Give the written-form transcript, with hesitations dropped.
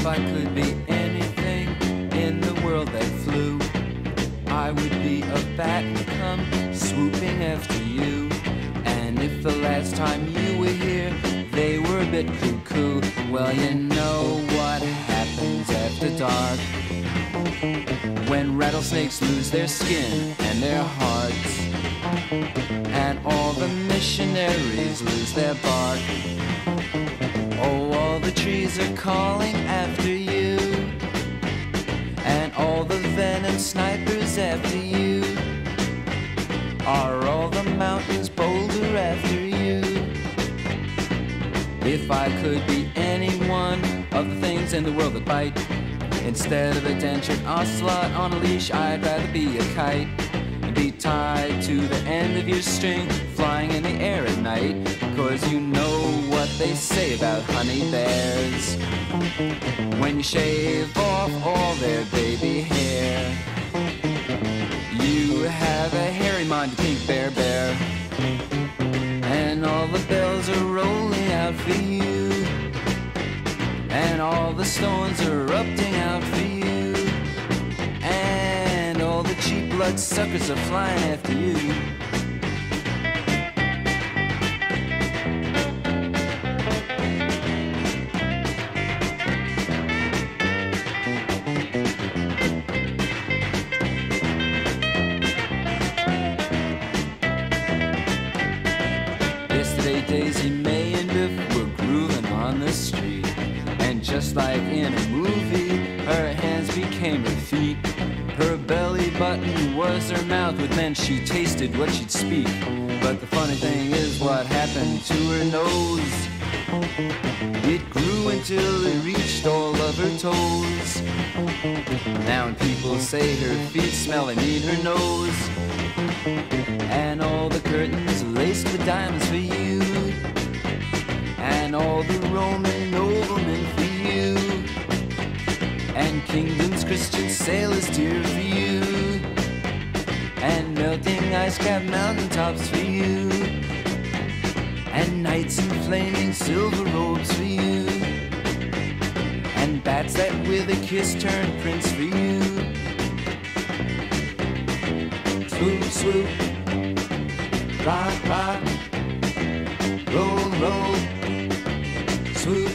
If I could be anything in the world that flew, I would be a bat come swooping after you. And if the last time you were here they were a bit cuckoo, well, you know what happens after dark, when rattlesnakes lose their skin and their hearts, and all the missionaries lose their bark. Oh, all the trees are calling after you, and all the venom snipers after you. Are all the mountains bolder after you? If I could be any one of the things in the world that bite, instead of a dentured ocelot on a leash, I'd rather be a kite and be tied to the end of your string, flying in the air at night. 'Cause you know what they say about honey bears, when you shave off all their baby hair, you have a hairy-minded pink bear, and all the bells are rolling out for you, and all the stones are erupting out for you, and all the cheap bloodsuckers are flying after you. Yesterday Daisy, May and Biff were grooving on the street, and just like in a movie, her hands became her feet. Her belly button was her mouth, which meant she tasted what she'd speak. But the funny thing is what happened to her nose. It grew until it reached all of her toes. Now when people say her feet smell, they mean her nose. And all the curtains laced with diamonds for you, and all the Roman noblemen for you, and kingdoms Christian sailors dear for you, and melting ice-capped mountaintops for you, and knights in flaming silver robes for you, and bats that with a kiss turn prince for you. Swoop, swoop, rock, rock, roll, roll, swoop,